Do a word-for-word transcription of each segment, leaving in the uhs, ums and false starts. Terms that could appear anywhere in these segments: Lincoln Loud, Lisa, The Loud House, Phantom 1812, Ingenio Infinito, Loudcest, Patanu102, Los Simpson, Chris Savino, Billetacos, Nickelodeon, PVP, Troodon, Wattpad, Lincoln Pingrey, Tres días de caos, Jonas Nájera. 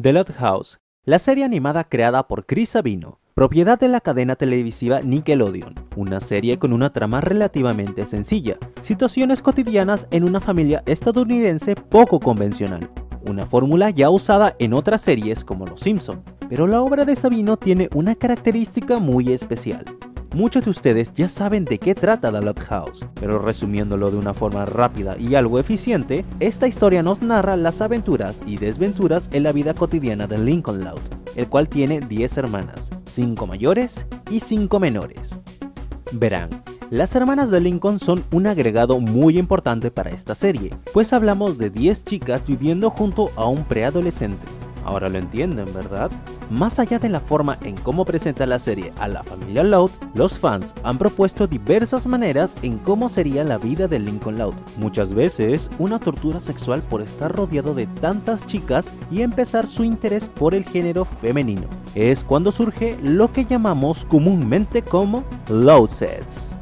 The Loud House, la serie animada creada por Chris Savino, propiedad de la cadena televisiva Nickelodeon, una serie con una trama relativamente sencilla, situaciones cotidianas en una familia estadounidense poco convencional, una fórmula ya usada en otras series como Los Simpson. Pero la obra de Savino tiene una característica muy especial. Muchos de ustedes ya saben de qué trata The Loud House, pero resumiéndolo de una forma rápida y algo eficiente, esta historia nos narra las aventuras y desventuras en la vida cotidiana de Lincoln Loud, el cual tiene diez hermanas, cinco mayores y cinco menores. Verán, las hermanas de Lincoln son un agregado muy importante para esta serie, pues hablamos de diez chicas viviendo junto a un preadolescente. Ahora lo entienden, ¿verdad? Más allá de la forma en cómo presenta la serie a la familia Loud, los fans han propuesto diversas maneras en cómo sería la vida de Lincoln Loud. Muchas veces, una tortura sexual por estar rodeado de tantas chicas y empezar su interés por el género femenino. Es cuando surge lo que llamamos comúnmente como Loudcest.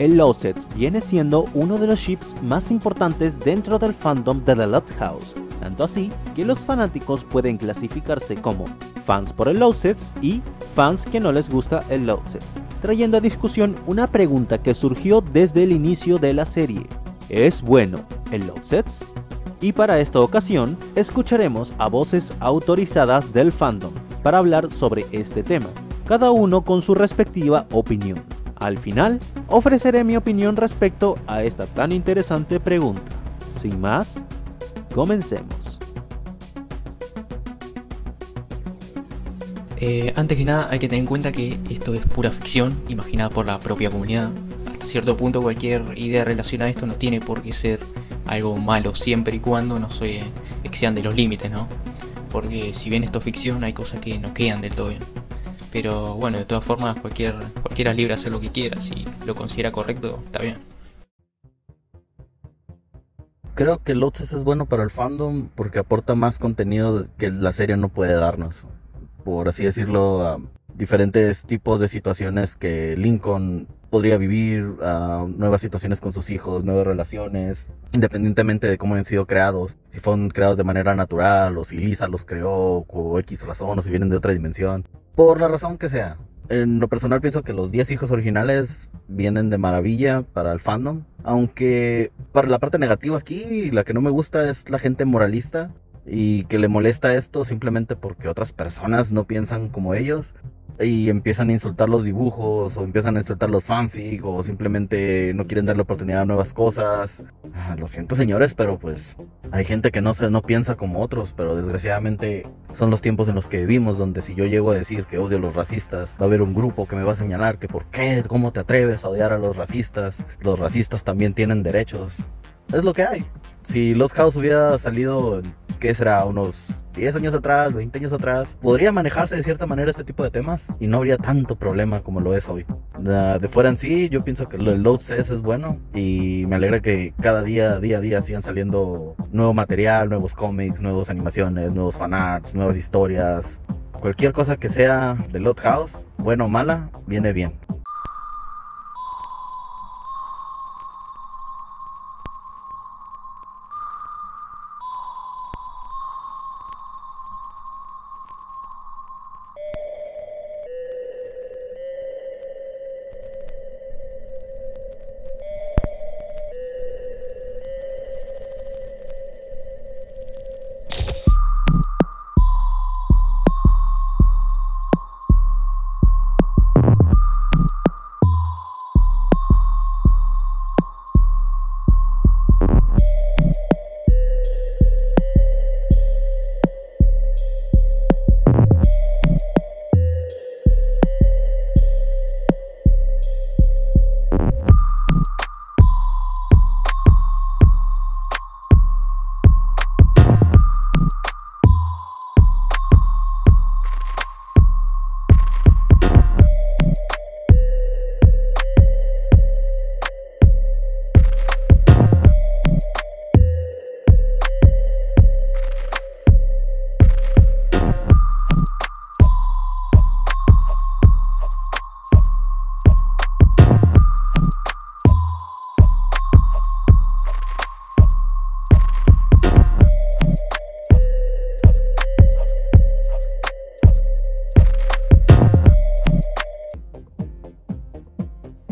El Loudcest viene siendo uno de los ships más importantes dentro del fandom de The Loud House, tanto así que los fanáticos pueden clasificarse como fans por el Loudcest y fans que no les gusta el Loudcest, trayendo a discusión una pregunta que surgió desde el inicio de la serie: ¿es bueno el Loudcest? Y para esta ocasión escucharemos a voces autorizadas del fandom para hablar sobre este tema, cada uno con su respectiva opinión. Al final, ofreceré mi opinión respecto a esta tan interesante pregunta. Sin más, comencemos. Eh, antes que nada, hay que tener en cuenta que esto es pura ficción, imaginada por la propia comunidad. Hasta cierto punto, cualquier idea relacionada a esto no tiene por qué ser algo malo, siempre y cuando no se excedan de los límites, ¿no? Porque si bien esto es ficción, hay cosas que no quedan del todo bien. Pero bueno, de todas formas, cualquier, cualquiera es libre de hacer lo que quiera. Si lo considera correcto, está bien. Creo que Loudcest es bueno para el fandom porque aporta más contenido que la serie no puede darnos. Por así decirlo, a diferentes tipos de situaciones que Lincoln podría vivir, a nuevas situaciones con sus hijos, nuevas relaciones, independientemente de cómo han sido creados. Si fueron creados de manera natural, o si Lisa los creó, o X razón, o si vienen de otra dimensión. Por la razón que sea, en lo personal pienso que los diez hijos originales vienen de maravilla para el fandom. Aunque para la parte negativa aquí, la que no me gusta es la gente moralista y que le molesta esto simplemente porque otras personas no piensan como ellos y empiezan a insultar los dibujos o empiezan a insultar los fanfic o simplemente no quieren darle oportunidad a nuevas cosas. Lo siento, señores, pero pues hay gente que no, se, no piensa como otros, pero desgraciadamente son los tiempos en los que vivimos, donde si yo llego a decir que odio a los racistas, va a haber un grupo que me va a señalar que por qué, cómo te atreves a odiar a los racistas, los racistas también tienen derechos. Es lo que hay. Si Loud House hubiera salido, ¿qué será? Unos diez años atrás, veinte años atrás, podría manejarse de cierta manera este tipo de temas y no habría tanto problema como lo es hoy. De fuera en sí, yo pienso que el Loudcest es bueno y me alegra que cada día, día a día sigan saliendo nuevo material, nuevos cómics, nuevas animaciones, nuevos fanarts, nuevas historias. Cualquier cosa que sea de Loud House, buena o mala, viene bien.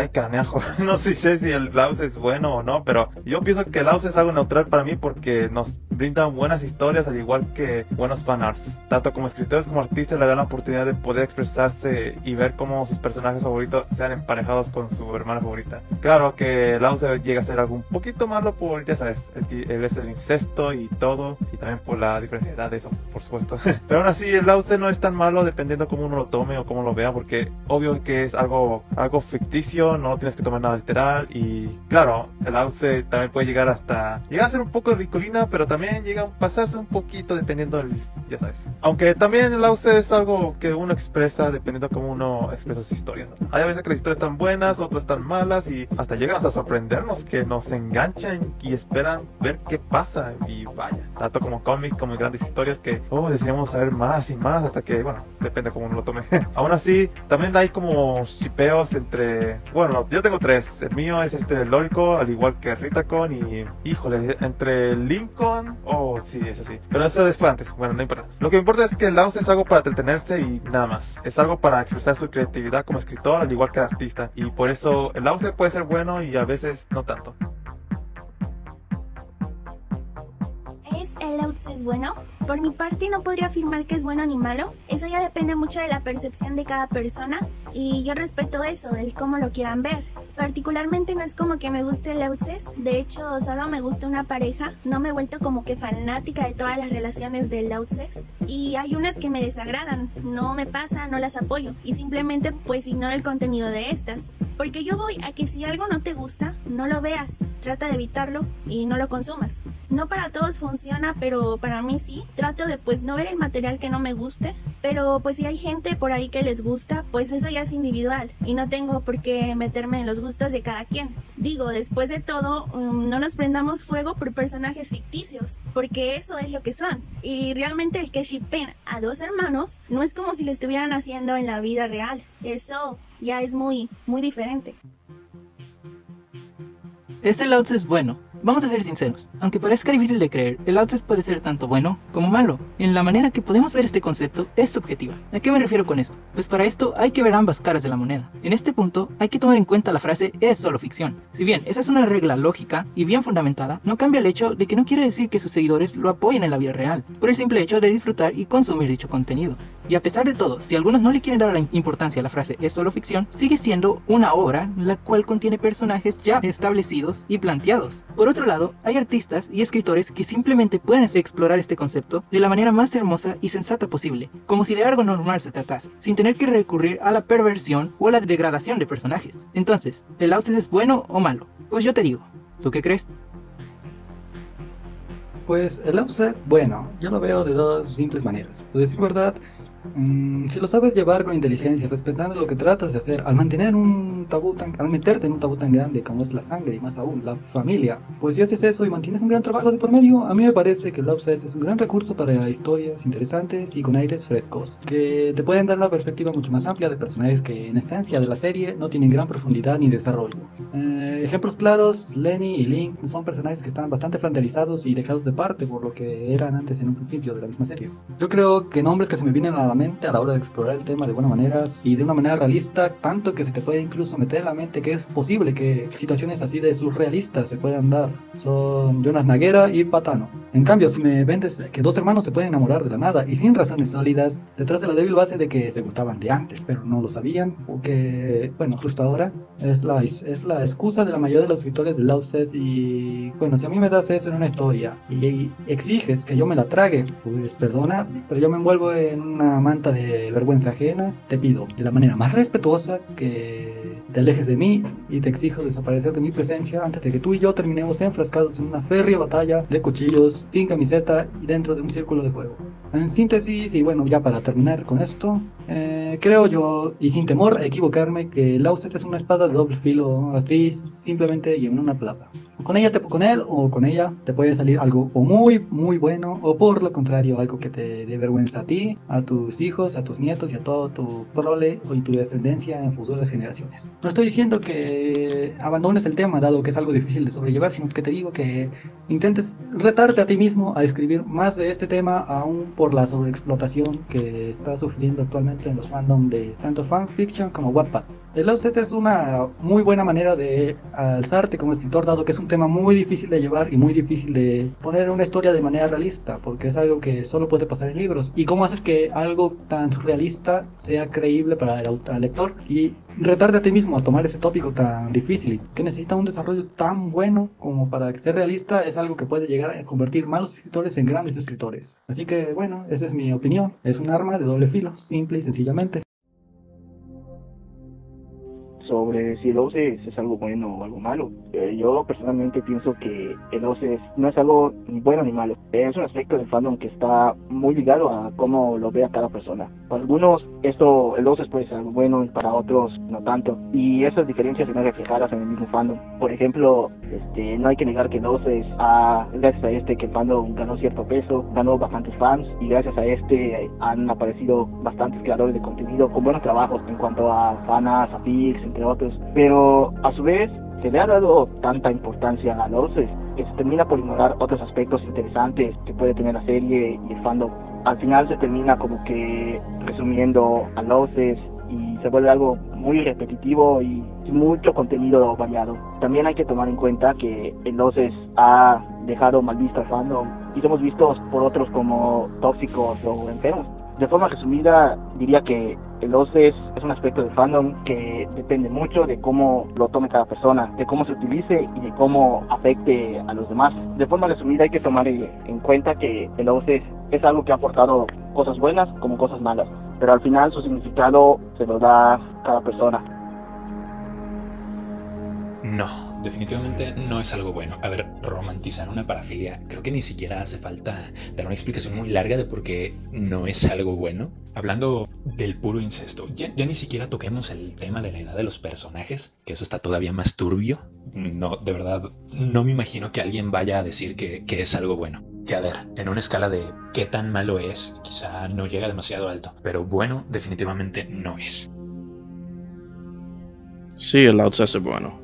Ay, canejo, no sé si el Loudcest es bueno o no, pero yo pienso que el Loudcest es algo neutral para mí porque nos brindan buenas historias al igual que buenos fanarts. Tanto como escritores como artistas le dan la oportunidad de poder expresarse y ver cómo sus personajes favoritos sean emparejados con su hermana favorita. Claro que Loudcest llega a ser algo un poquito malo por, ya sabes, el, el, el incesto y todo, y también por la diferencia de edad de eso, por supuesto. Pero aún así el Loudcest no es tan malo dependiendo cómo uno lo tome o cómo lo vea, porque obvio que es algo, algo ficticio, no tienes que tomar nada literal. Y claro, el Loudcest también puede llegar hasta, llega a ser un poco ridiculina, pero también llega a pasarse un poquito dependiendo del, ya sabes. Aunque también el Loudcest es algo que uno expresa dependiendo cómo uno expresa sus historias. Hay veces que las historias están buenas, otras están malas, y hasta llegan hasta sorprendernos, que nos enganchan y esperan ver qué pasa. Y vaya, tanto como cómics como grandes historias que, oh, deseamos saber más y más, hasta que, bueno, depende cómo uno lo tome. Aún así, también hay como shipeos entre, bueno, yo tengo tres. El mío es este Lórico, al igual que Ritacon, y, híjole, entre Lincoln, oh, sí, es así. Pero eso es para antes, bueno, no importa. Lo que me importa es que el Loudcest es algo para entretenerse y nada más. Es algo para expresar su creatividad como escritor, al igual que artista. Y por eso el Loudcest puede ser bueno y a veces no tanto. ¿Es el Loudcest bueno? Por mi parte no podría afirmar que es bueno ni malo, eso ya depende mucho de la percepción de cada persona y yo respeto eso, el cómo lo quieran ver. Particularmente no es como que me guste el Loudcest, de hecho solo me gusta una pareja, no me he vuelto como que fanática de todas las relaciones del Loudcest y hay unas que me desagradan, no me pasa, no las apoyo y simplemente pues ignoro el contenido de estas. Porque yo voy a que si algo no te gusta, no lo veas, trata de evitarlo y no lo consumas. No para todos funciona, pero para mí sí. Trato de pues no ver el material que no me guste, pero pues si hay gente por ahí que les gusta, pues eso ya es individual y no tengo por qué meterme en los gustos de cada quien. Digo, después de todo, um, no nos prendamos fuego por personajes ficticios, porque eso es lo que son. Y realmente el que shippen a dos hermanos no es como si lo estuvieran haciendo en la vida real. Eso ya es muy, muy diferente. Ese Loudcest es bueno. Vamos a ser sinceros, aunque parezca difícil de creer, el Loudcest puede ser tanto bueno como malo. En la manera que podemos ver este concepto es subjetiva. ¿A qué me refiero con esto? Pues para esto hay que ver ambas caras de la moneda. En este punto hay que tomar en cuenta la frase es solo ficción. Si bien esa es una regla lógica y bien fundamentada, no cambia el hecho de que no quiere decir que sus seguidores lo apoyen en la vida real, por el simple hecho de disfrutar y consumir dicho contenido. Y a pesar de todo, si algunos no le quieren dar la importancia a la frase es solo ficción, sigue siendo una obra la cual contiene personajes ya establecidos y planteados. Por Por otro lado, hay artistas y escritores que simplemente pueden explorar este concepto de la manera más hermosa y sensata posible, como si de algo normal se tratase, sin tener que recurrir a la perversión o a la degradación de personajes. Entonces, ¿el Loudcest es bueno o malo? Pues yo te digo, ¿tú qué crees? Pues el Loudcest, bueno, yo lo veo de dos simples maneras. De decir verdad, mmm, si lo sabes llevar con inteligencia, respetando lo que tratas de hacer, al mantener un tabú tan, al meterte en un tabú tan grande como es la sangre y más aún la familia, pues si haces eso y mantienes un gran trabajo de por medio, a mí me parece que el Loudcest es un gran recurso para historias interesantes y con aires frescos, que te pueden dar una perspectiva mucho más amplia de personajes que en esencia de la serie no tienen gran profundidad ni desarrollo. Eh, ejemplos claros, Lenny y Link son personajes que están bastante flanderizados y dejados de parte por lo que eran antes en un principio de la misma serie. Yo creo que nombres que se me vienen a la mente a la hora de explorar el tema de buena manera y de una manera realista, tanto que se te puede incluso meter en la mente que es posible que situaciones así de surrealistas se puedan dar, son Jonas Nájera y Patano. En cambio, si me vendes que dos hermanos se pueden enamorar de la nada y sin razones sólidas, detrás de la débil base de que se gustaban de antes pero no lo sabían, o que, bueno, justo ahora es la, es la excusa de la mayoría de los escritores de Loudcest. Y bueno, si a mí me das eso en una historia y exiges que yo me la trague, pues perdona, pero yo me envuelvo en una manta de vergüenza ajena. Te pido de la manera más respetuosa que te alejes de mí y te exijo desaparecer de mi presencia antes de que tú y yo terminemos enfrascados en una férrea batalla de cuchillos, sin camiseta y dentro de un círculo de fuego. En síntesis, y bueno, ya para terminar con esto, eh, creo yo, y sin temor a equivocarme, que Loudcest es una espada de doble filo, así simplemente y en una palabra. Con ella te, con él o con ella te puede salir algo o muy muy bueno, o por lo contrario algo que te dé vergüenza a ti, a tus hijos, a tus nietos y a todo tu prole o tu descendencia en futuras generaciones. No estoy diciendo que abandones el tema, dado que es algo difícil de sobrellevar, sino que te digo que intentes retarte a ti mismo a escribir más de este tema, aún por la sobreexplotación que está sufriendo actualmente en los fandom de tanto fanfiction como Wattpad. El Loudcest es una muy buena manera de alzarte como escritor, dado que es un tema muy difícil de llevar y muy difícil de poner en una historia de manera realista, porque es algo que solo puede pasar en libros. ¿Y cómo haces que algo tan surrealista sea creíble para el lector? Y retarte a ti mismo a tomar ese tópico tan difícil, que necesita un desarrollo tan bueno como para ser realista, es algo que puede llegar a convertir malos escritores en grandes escritores. Así que bueno, esa es mi opinión. Es un arma de doble filo, simple y sencillamente. Sobre si el Loudcest es algo bueno o algo malo. Eh, yo personalmente pienso que el Loudcest no es algo ni bueno ni malo. Es un aspecto del fandom que está muy ligado a cómo lo vea cada persona. Para algunos esto, el Loudcest puede ser algo bueno y para otros no tanto. Y esas diferencias se ven reflejadas en el mismo fandom. Por ejemplo, este, no hay que negar que el Loudcest, ah, gracias a este que el fandom ganó cierto peso, ganó bastantes fans y gracias a este eh, han aparecido bastantes creadores de contenido con buenos trabajos en cuanto a fanas, a pics, entre otros, pero a su vez se le ha dado tanta importancia a Loudcest que se termina por ignorar otros aspectos interesantes que puede tener la serie y el fandom. Al final se termina como que resumiendo a Loudcest y se vuelve algo muy repetitivo y mucho contenido variado. También hay que tomar en cuenta que el Loudcest ha dejado mal visto al fandom y somos vistos por otros como tóxicos o enfermos. De forma resumida, diría que el Loudcest es un aspecto del fandom que depende mucho de cómo lo tome cada persona, de cómo se utilice y de cómo afecte a los demás. De forma resumida, hay que tomar en cuenta que el Loudcest es algo que ha aportado cosas buenas como cosas malas, pero al final su significado se lo da cada persona. No, definitivamente no es algo bueno. A ver, romantizar una parafilia, creo que ni siquiera hace falta dar una explicación muy larga de por qué no es algo bueno. Hablando del puro incesto, ya, ya ni siquiera toquemos el tema de la edad de los personajes, que eso está todavía más turbio. No, de verdad, no me imagino que alguien vaya a decir que, que es algo bueno. Que a ver, en una escala de qué tan malo es, quizá no llega demasiado alto, pero bueno, definitivamente no es. Sí, el Loudcest es bueno.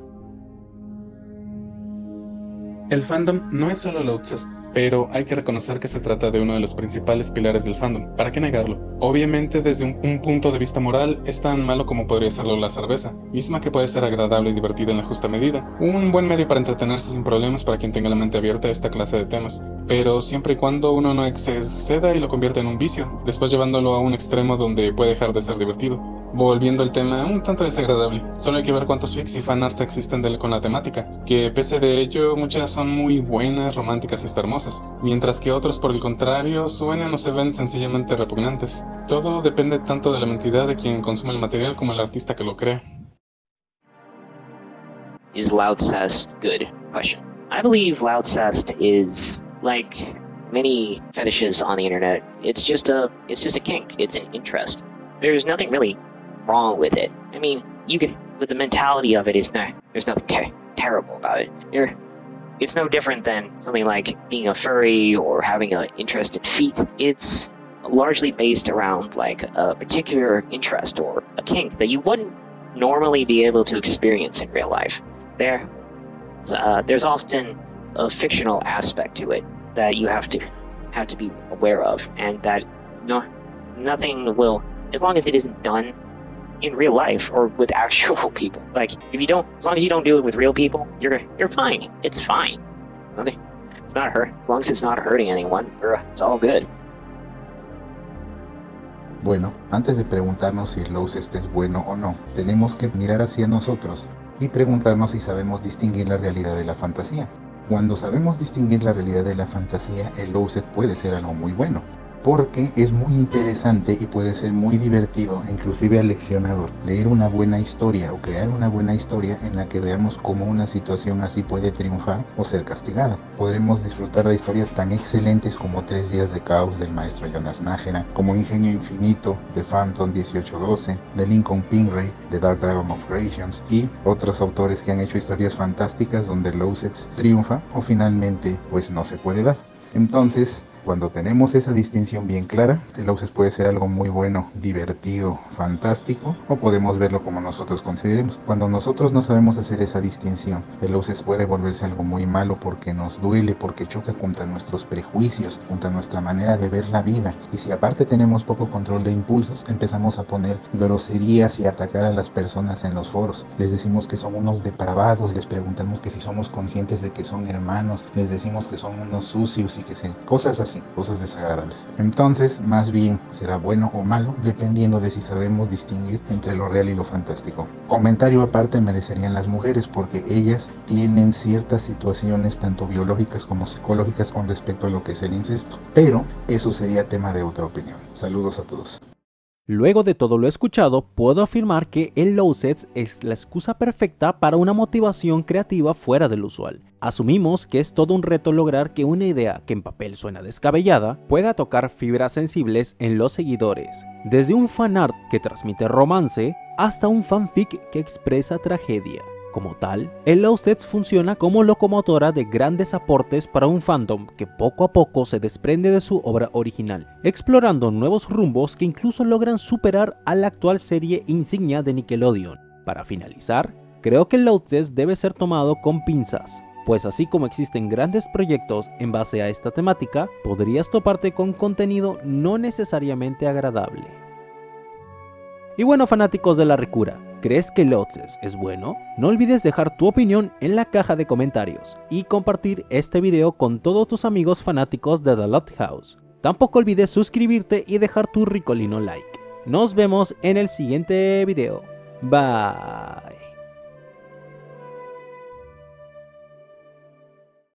El fandom no es solo Loudcest, pero hay que reconocer que se trata de uno de los principales pilares del fandom, ¿para qué negarlo? Obviamente desde un, un punto de vista moral es tan malo como podría serlo la cerveza, misma que puede ser agradable y divertida en la justa medida, un buen medio para entretenerse sin problemas para quien tenga la mente abierta a esta clase de temas, pero siempre y cuando uno no exceda y lo convierta en un vicio, después llevándolo a un extremo donde puede dejar de ser divertido. Volviendo al tema, un tanto desagradable, solo hay que ver cuántos fics y fanarts existen de, con la temática, que pese de ello, muchas son muy buenas, románticas y hasta hermosas, mientras que otros por el contrario, suenan o se ven sencillamente repugnantes. Todo depende tanto de la mentalidad de quien consume el material como el artista que lo crea. Is Loudcest good? Question. I believe Loudcest is like many fetishes on the internet. It's just a, it's just a kink. It's an interest. There's nothing really wrong with it. I mean, you can, but the mentality of it is not, there's nothing ter terrible about it. You're, it's no different than something like being a furry or having an interest in feet. It's largely based around like a particular interest or a kink that you wouldn't normally be able to experience in real life. There, uh, there's often a fictional aspect to it that you have to have to be aware of, and that no, nothing will, as long as it isn't done in real life or with actual people. Like if you don't, as long as you don't do it with real people, you're you're fine. It's fine. Nothing. It's not hurt. As long as it's not hurting anyone, it's all good. Bueno, antes de preguntarnos si Loudcest es bueno o no, tenemos que mirar hacia nosotros y preguntarnos si sabemos distinguir la realidad de la fantasía. Cuando sabemos distinguir la realidad de la fantasía, el Loudcest puede ser algo muy bueno, porque es muy interesante y puede ser muy divertido, inclusive aleccionador, leer una buena historia o crear una buena historia en la que veamos cómo una situación así puede triunfar o ser castigada. Podremos disfrutar de historias tan excelentes como Tres días de caos del maestro Jonas Nájera, como Ingenio Infinito de Phantom dieciocho doce, de Lincoln Pingrey, de Dark Dragon of Creations y otros autores que han hecho historias fantásticas donde Loudcest triunfa o finalmente pues no se puede dar. Entonces, Cuando tenemos esa distinción bien clara, el Loudcest puede ser algo muy bueno, divertido, fantástico, o podemos verlo como nosotros consideremos. Cuando nosotros no sabemos hacer esa distinción, el Loudcest puede volverse algo muy malo porque nos duele, porque choca contra nuestros prejuicios, contra nuestra manera de ver la vida. Y si aparte tenemos poco control de impulsos, empezamos a poner groserías y atacar a las personas en los foros. Les decimos que son unos depravados, les preguntamos que si somos conscientes de que son hermanos, les decimos que son unos sucios y que se... cosas así, cosas desagradables. Entonces, más bien, será bueno o malo, dependiendo de si sabemos distinguir entre lo real y lo fantástico. Comentario aparte merecerían las mujeres, porque ellas tienen ciertas situaciones tanto biológicas como psicológicas con respecto a lo que es el incesto, pero eso sería tema de otra opinión. Saludos a todos. Luego de todo lo escuchado, puedo afirmar que el Loudcest es la excusa perfecta para una motivación creativa fuera del usual. Asumimos que es todo un reto lograr que una idea que en papel suena descabellada pueda tocar fibras sensibles en los seguidores, desde un fanart que transmite romance hasta un fanfic que expresa tragedia. Como tal, el Loudcest funciona como locomotora de grandes aportes para un fandom que poco a poco se desprende de su obra original, explorando nuevos rumbos que incluso logran superar a la actual serie insignia de Nickelodeon. Para finalizar, creo que el Loudcest debe ser tomado con pinzas, pues así como existen grandes proyectos en base a esta temática, podrías toparte con contenido no necesariamente agradable. Y bueno, fanáticos de la ricura, ¿crees que Loudcest es bueno? No olvides dejar tu opinión en la caja de comentarios y compartir este video con todos tus amigos fanáticos de The Loud House. Tampoco olvides suscribirte y dejar tu ricolino like. Nos vemos en el siguiente video. Bye.